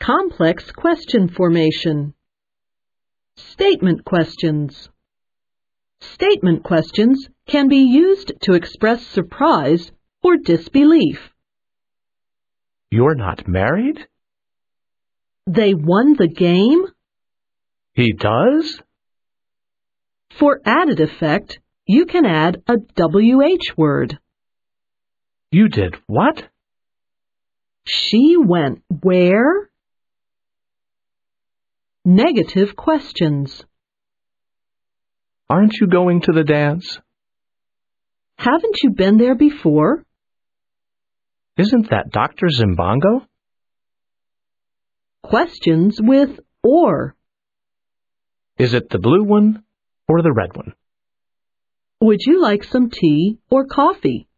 Complex question formation. Statement questions. Statement questions can be used to express surprise or disbelief. You're not married? They won the game? He does? For added effect, you can add a WH word. You did what? She went where? Negative questions. Aren't you going to the dance? Haven't you been there before? Isn't that Dr. Zimbango? Questions with or. Is it the blue one or the red one? Would you like some tea or coffee?